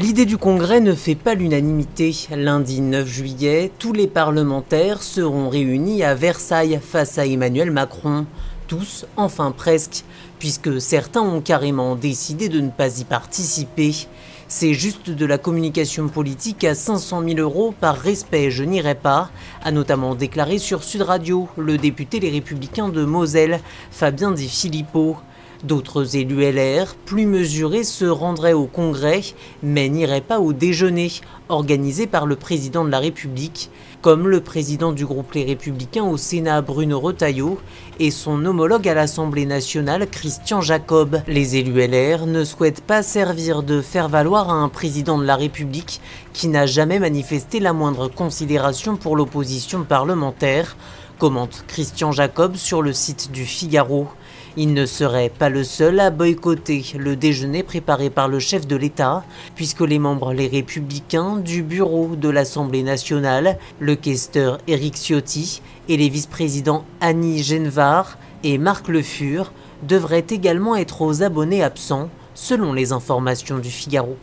L'idée du Congrès ne fait pas l'unanimité. Lundi 9 juillet, tous les parlementaires seront réunis à Versailles face à Emmanuel Macron. Tous, enfin presque, puisque certains ont carrément décidé de ne pas y participer. C'est juste de la communication politique à 500 000 € par respect, je n'irai pas, a notamment déclaré sur Sud Radio le député Les Républicains de Moselle, Fabien Di Filippo. D'autres élus LR, plus mesurés, se rendraient au Congrès, mais n'iraient pas au déjeuner, organisé par le président de la République, comme le président du groupe Les Républicains au Sénat, Bruno Retailleau, et son homologue à l'Assemblée nationale, Christian Jacob. Les élus LR ne souhaitent pas servir de faire valoir à un président de la République qui n'a jamais manifesté la moindre considération pour l'opposition parlementaire, commente Christian Jacob sur le site du Figaro. Il ne serait pas le seul à boycotter le déjeuner préparé par le chef de l'État, puisque les membres Les Républicains du bureau de l'Assemblée nationale, le questeur Eric Ciotti et les vice-présidents Annie Genevard et Marc Le Fur devraient également être aux abonnés absents, selon les informations du Figaro.